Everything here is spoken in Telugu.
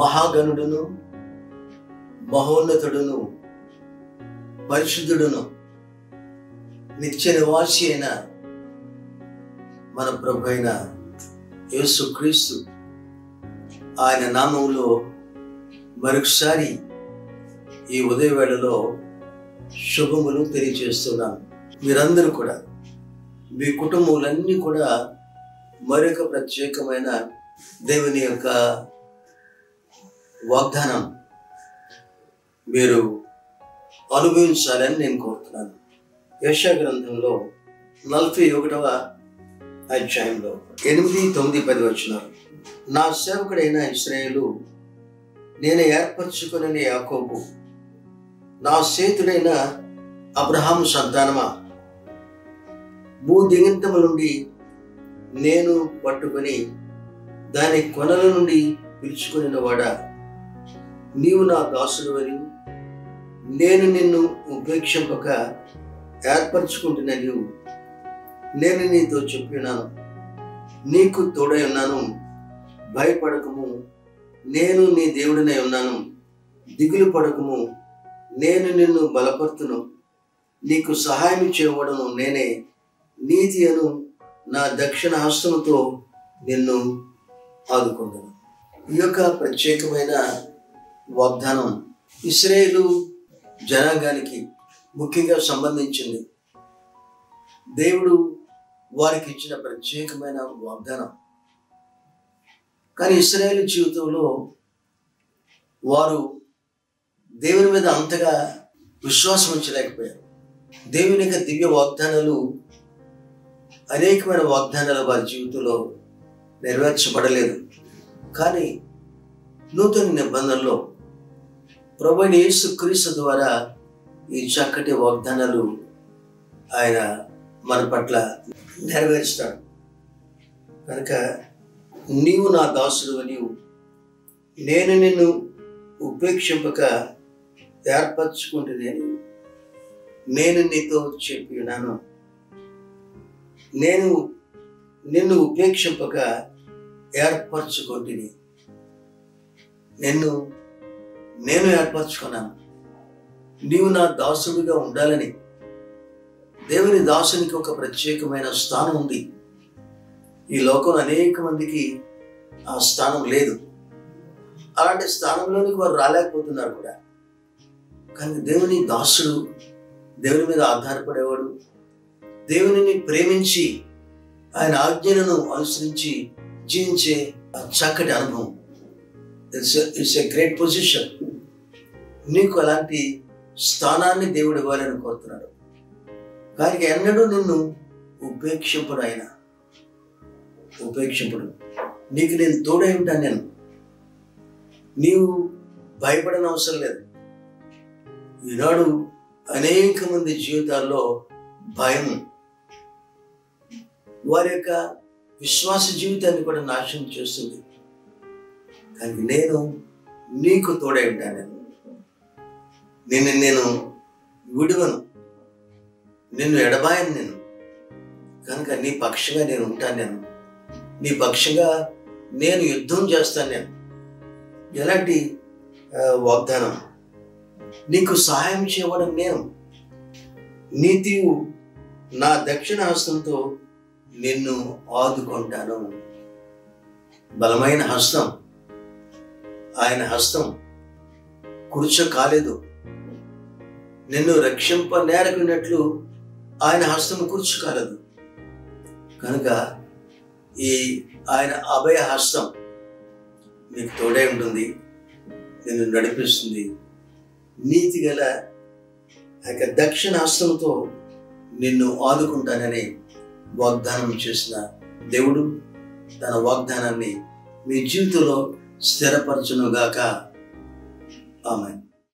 మహాగణుడును మహోన్నతుడును పరిశుద్ధుడును నిత్య నివాసి అయిన మన ప్రభువైన యేసుక్రీస్తు ఆయన నామములో మరొకసారి ఈ ఉదయవేళలో శుభములు తెలియజేస్తున్నాను. మీరందరూ కూడా మీ కుటుంబాలన్నీ కూడా మరొక ప్రత్యేకమైన దేవుని యొక్క వాగ్దానం మీరు అనుభవించాలని నేను కోరుతున్నాను. యెషయా గ్రంథంలో 41వ అధ్యాయంలో 8, 9, 10 వచనాలు, నా సేవకుడైన ఇశ్రాయేలు, నేను ఏర్పరచుకుని యాకోబు, నా సేతుడైన అబ్రహాము సంతానమా, భూదిగంతముల నుండి నేను పట్టుకొని దాని కొనల నుండి పిలుచుకుని వాడా, నీవు నా దాసుడవని, నేను నిన్ను ఉపేక్షింపక ఏర్పరచుకుంటున్నాను. నేను నీతో చెప్పినాను, నీకు తోడై ఉన్నాను, భయపడకము, నేను నీ దేవుడినై ఉన్నాను, దిగులు పడకము, నేను నిన్ను బలపరుతును, నీకు సహాయం చేయవడను నేనే, నీతి అను నా దక్షిణ హస్తముతో నిన్ను ఆదుకుంటాను. ఈ యొక్క ప్రత్యేకమైన వాగ్దానం ఇశ్రాయేలు జనాంగానికి ముఖ్యంగా సంబంధించింది. దేవుడు వారికి ఇచ్చిన ప్రత్యేకమైన వాగ్దానం. కానీ ఇశ్రాయేలు జీవితంలో వారు దేవుని మీద అంతగా విశ్వాసం ఉంచలేకపోయారు. దేవుని యొక్క దివ్య వాగ్దానాలు, అనేకమైన వాగ్దానాలు వారి జీవితంలో నెరవేర్చబడలేదు. కానీ నూతన నిబంధనలో ప్రభువైన యేసుక్రీస్తు ద్వారా ఈ చక్కటి వాగ్దానాలు ఆయన మన పట్ల నెరవేరుస్తాడు. కనుక నీవు నా దాసుడు అని, నేను నిన్ను ఉపేక్షింపక ఏర్పరచుకుంటున్నాను, నేను నీతో చెప్పినాను, నేను నిన్ను ఉపేక్షింపక ఏర్పరచుకుంటుని, నేను ఏర్పరచుకున్నాను, నీవు నా దాసుడిగా ఉండాలని. దేవుని దాసునికి ఒక ప్రత్యేకమైన స్థానం ఉంది. ఈ లోకంలో అనేక మందికి ఆ స్థానం లేదు. అలాంటి స్థానంలోనికి వారు రాలేకపోతున్నారు కూడా. కానీ దేవుని దాసుడు, దేవుని మీద ఆధారపడేవాడు, దేవునిని ప్రేమించి ఆయన ఆజ్ఞలను అనుసరించి జీవించే ఆ చక్కటి అనుభవం, ఇట్స్ ఎ గ్రేట్ పొజిషన్. నీకు అలాంటి స్థానాన్ని దేవుడు ఇవ్వాలని కోరుతున్నాడు. కానీ ఎన్నడూ నిన్ను ఉపేక్షింపడు, ఆయన ఉపేక్షింపడు. నీకు నేను తోడై ఉంటాను, నీవు భయపడని అవసరం లేదు. ఈనాడు అనేక మంది జీవితాల్లో భయం వారి యొక్క విశ్వాస జీవితాన్ని కూడా నాశనం చేస్తుంది. కానీ నేను నీకు తోడై ఉంటాను, నేను విడువను, నిన్ను ఎడబాయను నేను. కనుక నీ పక్షంగా నేను ఉంటాను, నీ పక్షంగా నేను యుద్ధం చేస్తాను. ఎలాంటి వాగ్దానం! నీకు సహాయం చేయడం నేను, నీతియు నా దక్షిణ హస్తంతో నిన్ను ఆదుకుంటాను. బలమైన హస్తం, ఆయన హస్తం కురుచ కాలేదు. నిన్ను రక్షింప నేరకున్నట్లు ఆయన హస్తం కూర్చు కాలదు. కనుక ఈ ఆయన అభయ హస్తం నీకు తోడే ఉంటుంది, నిన్ను నడిపిస్తుంది. నీతి గల ఆయన దక్షిణ హస్తంతో నిన్ను ఆదుకుంటానని వాగ్దానం చేసిన దేవుడు తన వాగ్దానాన్ని మీ జీవితంలో స్థిరపరచునుగాక. ఆమేన్.